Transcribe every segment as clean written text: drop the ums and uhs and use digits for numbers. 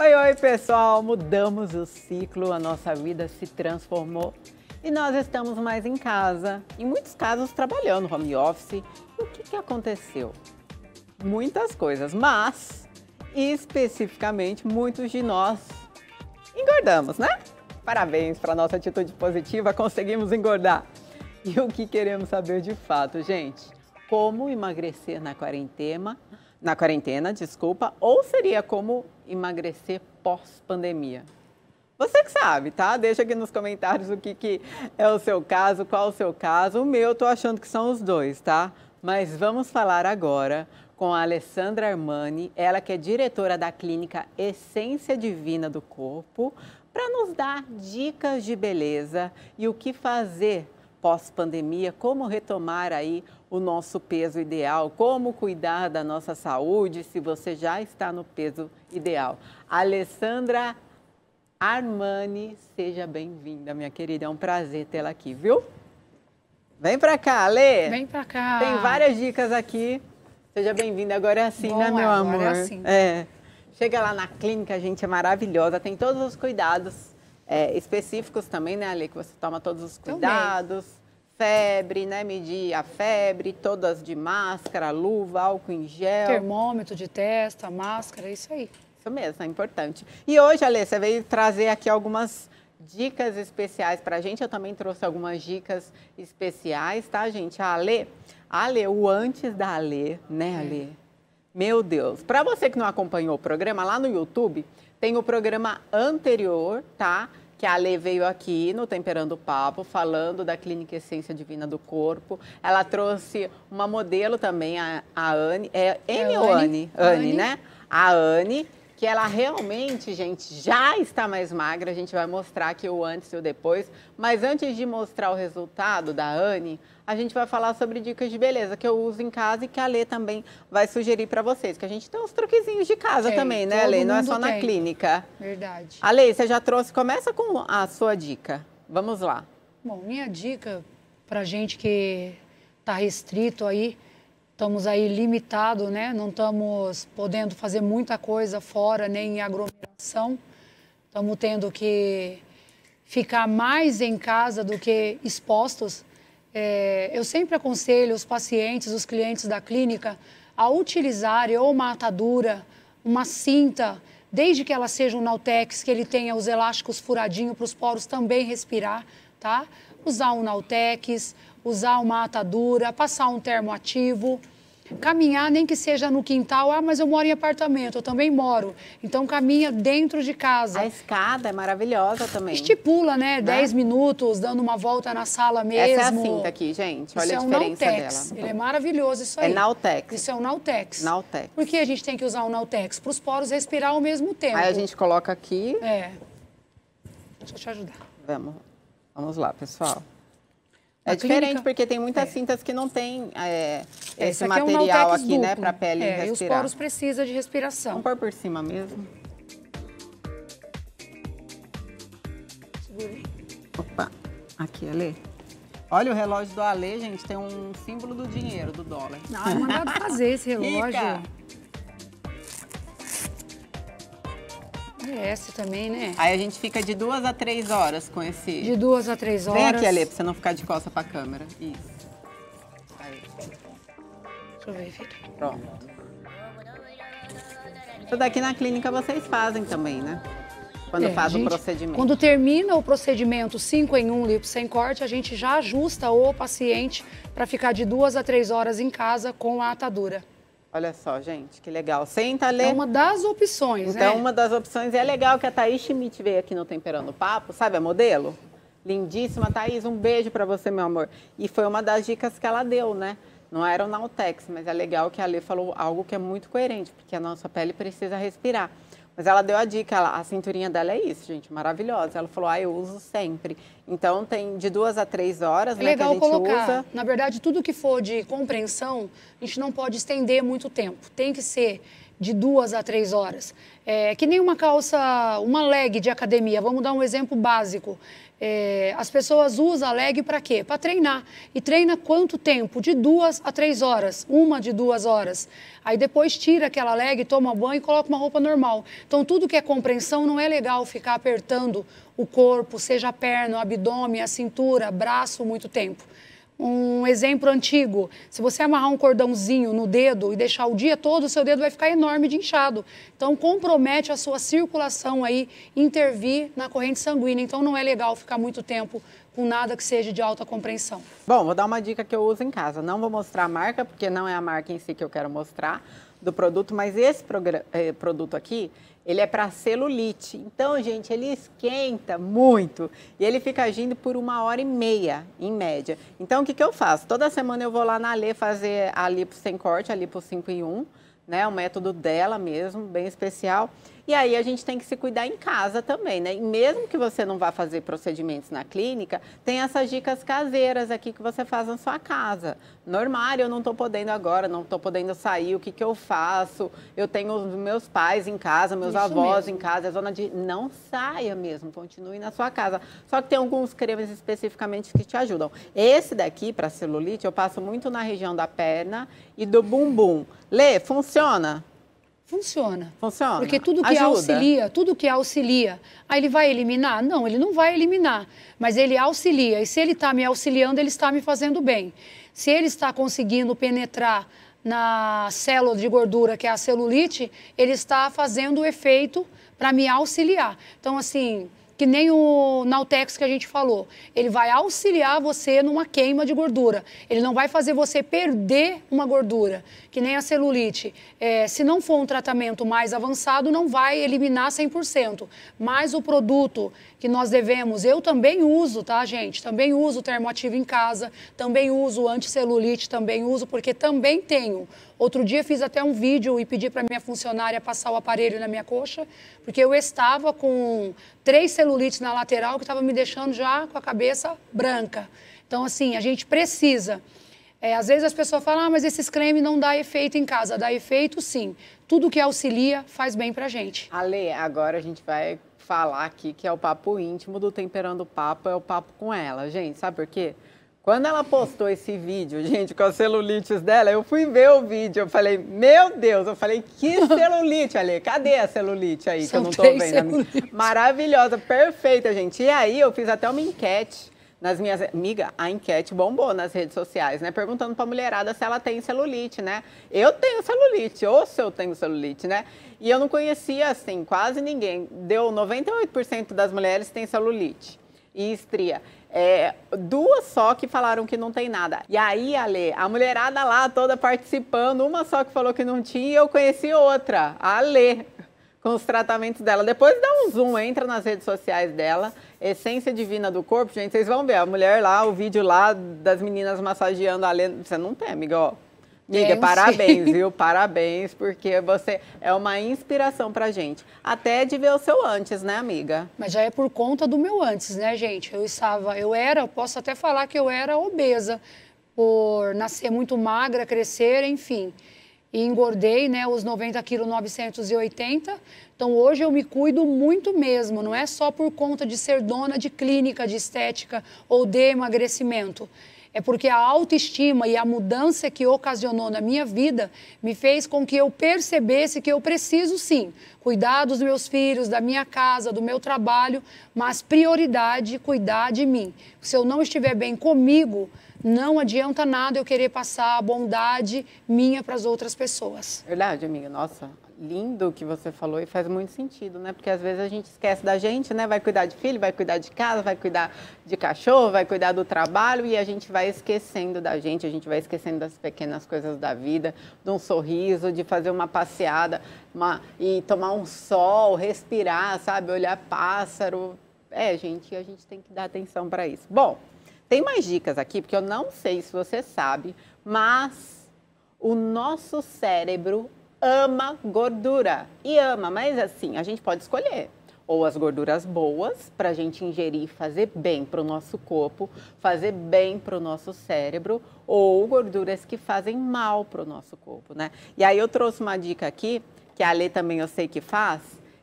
Oi, oi pessoal, mudamos o ciclo, a nossa vida se transformou e nós estamos mais em casa, em muitos casos trabalhando home office. E o que aconteceu? Muitas coisas, mas especificamente muitos de nós engordamos, né? Parabéns para a nossa atitude positiva, conseguimos engordar. E o que queremos saber de fato, gente? Como emagrecer na quarentena? Na quarentena, desculpa, ou seria como emagrecer pós-pandemia? Você que sabe, tá? Deixa aqui nos comentários o que é o seu caso, qual o seu caso. O meu, eu tô achando que são os dois, tá? Mas vamos falar agora com a Alessandra Armani, ela que é diretora da clínica Essência Divina do Corpo, para nos dar dicas de beleza e o que fazer pós-pandemia, como retomar aí o nosso peso ideal, como cuidar da nossa saúde se você já está no peso ideal. Alessandra Armani, seja bem-vinda, minha querida, é um prazer tê-la aqui, viu? Vem pra cá, Alê! Vem pra cá! Tem várias dicas aqui, seja bem-vinda, agora é assim, bom, né, meu amor? Agora é assim. É. Chega lá na clínica, gente, é maravilhosa, tem todos os cuidados específicos também, né, Ale? Que você toma todos os cuidados, febre, né? Medir a febre, todas de máscara, luva, álcool em gel. Termômetro de testa, máscara, isso aí. Isso mesmo, é importante. E hoje, Ale, você veio trazer aqui algumas dicas especiais pra gente. Eu também trouxe algumas dicas especiais, tá, gente? A Ale, o antes da Ale, né, Ale? Meu Deus. Pra você que não acompanhou o programa, lá no YouTube tem o programa anterior, tá? Que a Ale veio aqui no Temperando o Papo, falando da Clínica Essência Divina do Corpo. Ela trouxe uma modelo também, a Anne. É N ou Anne? Anne, né? A Anne, que ela realmente, gente, já está mais magra. A gente vai mostrar aqui o antes e o depois. Mas antes de mostrar o resultado da Anne, a gente vai falar sobre dicas de beleza que eu uso em casa e que a Lê também vai sugerir para vocês. Que a gente tem uns truquezinhos de casa também, né, Lê? Não é só na clínica. Verdade. A Lê, você já trouxe. Começa com a sua dica. Vamos lá. Bom, minha dica para gente que está restrito aí, estamos aí limitados, né? Não estamos podendo fazer muita coisa fora, nem em aglomeração. Estamos tendo que ficar mais em casa do que expostos. Eu sempre aconselho os pacientes, os clientes da clínica, a utilizarem ou uma atadura, uma cinta, desde que ela seja um Naltex, que ele tenha os elásticos furadinhos para os poros também respirar, tá? Usar um Naltex, usar uma atadura, passar um termoativo, caminhar nem que seja no quintal. Ah, mas eu moro em apartamento, eu também moro. Então, caminha dentro de casa. A escada é maravilhosa também. Estipula, né? 10 minutos, dando uma volta na sala mesmo. Essa é a cinta aqui, gente. Olha a diferença dela. Isso é um Naltex. Ele é maravilhoso, isso aí. É Naltex. Isso é um Naltex. Naltex. Por que a gente tem que usar um Naltex? Para os poros respirar ao mesmo tempo. Aí a gente coloca aqui. É. Deixa eu te ajudar. Vamos lá, pessoal. É diferente porque tem muitas cintas que não tem esse material aqui, né, para a pele respirar. E os poros precisam de respiração. Vamos pôr por cima mesmo. Segura aí. Opa, aqui, Ale. Olha o relógio do Ale, gente, tem um símbolo do dinheiro, do dólar. Não, é mandado fazer esse relógio. Essa também, né? Aí a gente fica de 2 a 3 horas com esse... De 2 a 3 horas. Vem aqui, Ale, pra você não ficar de costa pra câmera. Isso. Aí. Deixa eu ver, filho. Pronto. Isso daqui na clínica vocês fazem também, né? Quando faz o procedimento. Quando termina o procedimento 5 em 1, lipo sem corte, a gente já ajusta o paciente pra ficar de 2 a 3 horas em casa com a atadura. Olha só, gente, que legal. Senta, Lê. É uma das opções, né? Então, uma das opções. É legal que a Thaís Schmidt veio aqui no Temperando o Papo, sabe a modelo? Lindíssima, Thaís, um beijo pra você, meu amor. E foi uma das dicas que ela deu, né? Não era o Naltex, mas é legal que a Lê falou algo que é muito coerente, porque a nossa pele precisa respirar. Mas ela deu a dica, a cinturinha dela é isso, gente, maravilhosa. Ela falou, eu uso sempre. Então, tem de 2 a 3 horas, né, que a gente usa. Na verdade, tudo que for de compressão, a gente não pode estender muito tempo. Tem que ser de 2 a 3 horas. É que nem uma calça, uma leg de academia, vamos dar um exemplo básico. É, as pessoas usam a leg para quê? Para treinar. E treina quanto tempo? De 2 a 3 horas, 1 de 2 horas. Aí depois tira aquela leg, toma banho e coloca uma roupa normal. Então tudo que é compressão não é legal ficar apertando o corpo, seja a perna, o abdômen, a cintura, braço, muito tempo. Um exemplo antigo, se você amarrar um cordãozinho no dedo e deixar o dia todo, o seu dedo vai ficar enorme de inchado. Então, compromete a sua circulação aí, intervir na corrente sanguínea. Então, não é legal ficar muito tempo com nada que seja de alta compressão. Bom, vou dar uma dica que eu uso em casa. Não vou mostrar a marca, porque não é a marca em si que eu quero mostrar do produto, mas esse produto aqui, ele é para celulite. Então, gente, ele esquenta muito e ele fica agindo por 1h30, em média. Então, o que eu faço? Toda semana eu vou lá na Alê fazer a lipo sem corte, a lipo 5 em 1, né? O método dela mesmo, bem especial. E aí a gente tem que se cuidar em casa também, né? E mesmo que você não vá fazer procedimentos na clínica, tem essas dicas caseiras aqui que você faz na sua casa. Normal, eu não tô podendo agora, não tô podendo sair, o que eu faço? Eu tenho os meus pais em casa, meus avós em casa, a zona de... Não saia mesmo, continue na sua casa. Só que tem alguns cremes especificamente que te ajudam. Esse daqui, para celulite, eu passo muito na região da perna e do bumbum. Lê, funciona? Funciona. Funciona. Porque tudo que auxilia, Aí ele vai eliminar? Não, ele não vai eliminar, mas ele auxilia. E se ele está me auxiliando, ele está me fazendo bem. Se ele está conseguindo penetrar na célula de gordura, que é a celulite, ele está fazendo o efeito para me auxiliar. Então, assim... que nem o Naltex que a gente falou, ele vai auxiliar você numa queima de gordura, ele não vai fazer você perder uma gordura, que nem a celulite. É, se não for um tratamento mais avançado, não vai eliminar 100%, mas o produto que nós devemos, eu também uso, tá, gente? Também uso o termoativo em casa, também uso o anticelulite, também uso, porque também tenho. Outro dia fiz até um vídeo e pedi para minha funcionária passar o aparelho na minha coxa, porque eu estava com 3 celulites na lateral que estava me deixando já com a cabeça branca. Então, assim, a gente precisa. É, às vezes as pessoas falam, ah, mas esses cremes não dá efeito em casa. Dá efeito, sim. Tudo que auxilia faz bem pra gente. Ale, agora a gente vai falar aqui que é o papo íntimo do Temperando o Papo, é o papo com ela. Gente, sabe por quê? Quando ela postou esse vídeo, gente, com as celulites dela, eu fui ver o vídeo, eu falei, meu Deus, eu falei, que celulite, Ale, cadê a celulite aí, que eu não tô vendo? Maravilhosa, perfeita, gente. E aí, eu fiz até uma enquete nas minhas... Amiga, a enquete bombou nas redes sociais, né? Perguntando pra mulherada se ela tem celulite, né? Eu tenho celulite, ou se eu tenho celulite, né? E eu não conhecia, assim, quase ninguém. Deu 98% das mulheres têm celulite e estria. É, 2 só que falaram que não tem nada. E aí, Ale, a mulherada lá toda participando, uma só que falou que não tinha e eu conheci outra, a Ale, com os tratamentos dela. Depois dá um zoom, entra nas redes sociais dela, Essência Divina do Corpo, gente, vocês vão ver, a mulher lá, o vídeo lá das meninas massageando a Ale, você não tem, amiga, ó. Amiga, parabéns, viu? Parabéns, porque você é uma inspiração pra gente. Até de ver o seu antes, né, amiga? Mas já é por conta do meu antes, né, gente? Eu posso até falar que eu era obesa, por nascer muito magra, crescer, enfim. E engordei, né, os 90 quilos, 980. Então, hoje eu me cuido muito mesmo. Não é só por conta de ser dona de clínica de estética ou de emagrecimento. É porque a autoestima e a mudança que ocasionou na minha vida me fez com que eu percebesse que eu preciso, sim, cuidar dos meus filhos, da minha casa, do meu trabalho, mas prioridade, cuidar de mim. Se eu não estiver bem comigo, não adianta nada eu querer passar a bondade minha para as outras pessoas. Verdade, amiga. Nossa, lindo o que você falou e faz muito sentido, né? Porque às vezes a gente esquece da gente, né? Vai cuidar de filho, vai cuidar de casa, vai cuidar de cachorro, vai cuidar do trabalho e a gente vai esquecendo da gente, a gente vai esquecendo das pequenas coisas da vida, de um sorriso, de fazer uma passeada e tomar um sol, respirar, sabe? Olhar pássaro. É, gente, a gente tem que dar atenção para isso. Bom, tem mais dicas aqui, porque eu não sei se você sabe, mas o nosso cérebro ama gordura e ama, mas assim, a gente pode escolher ou as gorduras boas para a gente ingerir e fazer bem para o nosso corpo, fazer bem para o nosso cérebro, ou gorduras que fazem mal para o nosso corpo, né? E aí eu trouxe uma dica aqui que a Alê também eu sei que faz,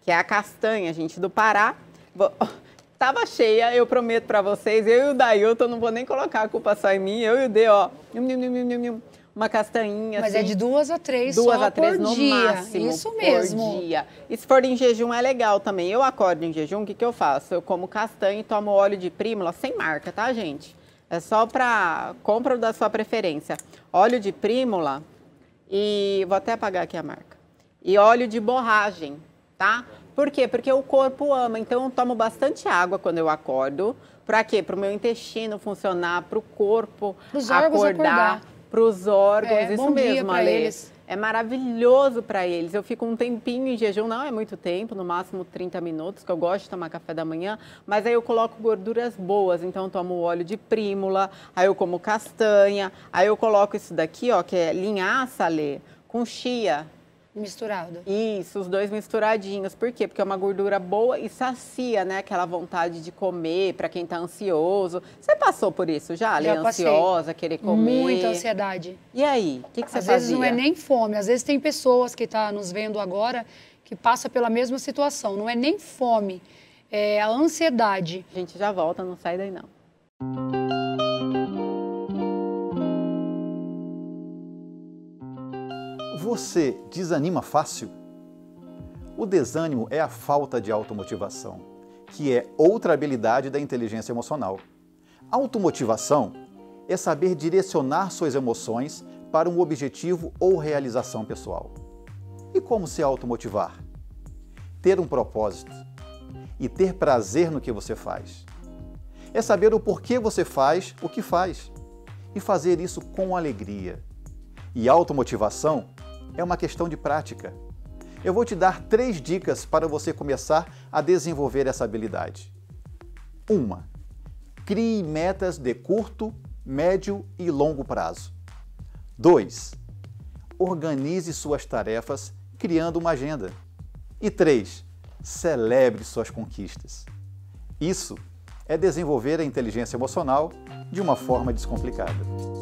que é a castanha, gente, do Pará. Tava cheia, eu prometo pra vocês, eu e o Dayoto, eu não vou nem colocar a culpa só em mim, eu e o D, ó, uma castanhinha. Mas assim, é de 2 a 3 no máximo. Isso mesmo. Por dia. E se for em jejum é legal também. Eu acordo em jejum, o que que eu faço? Eu como castanha e tomo óleo de prímula, sem marca, tá, gente? É só pra compra da sua preferência. Óleo de prímula e... vou até apagar aqui a marca. E óleo de borragem, tá? Por quê? Porque o corpo ama, então eu tomo bastante água quando eu acordo. Pra quê? Pro meu intestino funcionar, pro corpo acordar. Para os órgãos, é, isso mesmo, Alê. Eles. É maravilhoso para eles. Eu fico um tempinho em jejum, não é muito tempo, no máximo 30 minutos, que eu gosto de tomar café da manhã, mas aí eu coloco gorduras boas, então eu tomo óleo de prímula, aí eu como castanha, aí eu coloco isso daqui, ó, que é linhaça, Alê, com chia. Misturado. Isso, os dois misturadinhos. Por quê? Porque é uma gordura boa e sacia, né? Aquela vontade de comer para quem tá ansioso. Você passou por isso já, Alê? Ansiosa, querer comer? Muita ansiedade. E aí, o que que você fazia? Às vezes não é nem fome. Às vezes tem pessoas que tá nos vendo agora que passa pela mesma situação. Não é nem fome, é a ansiedade. A gente já volta, não sai daí não. Você desanima fácil? O desânimo é a falta de automotivação, que é outra habilidade da inteligência emocional. Automotivação é saber direcionar suas emoções para um objetivo ou realização pessoal. E como se automotivar? Ter um propósito e ter prazer no que você faz. É saber o porquê você faz o que faz e fazer isso com alegria. E automotivação é uma questão de prática. Eu vou te dar 3 dicas para você começar a desenvolver essa habilidade. 1. Crie metas de curto, médio e longo prazo. 2. Organize suas tarefas criando uma agenda. E 3. Celebre suas conquistas. Isso é desenvolver a inteligência emocional de uma forma descomplicada.